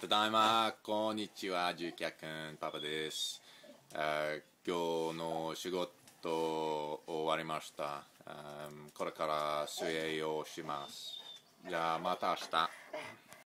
ただいま、こんにちは、じゅうきゃくん、パパです。今日の仕事終わりました。これから水泳をします。じゃあ、また明日。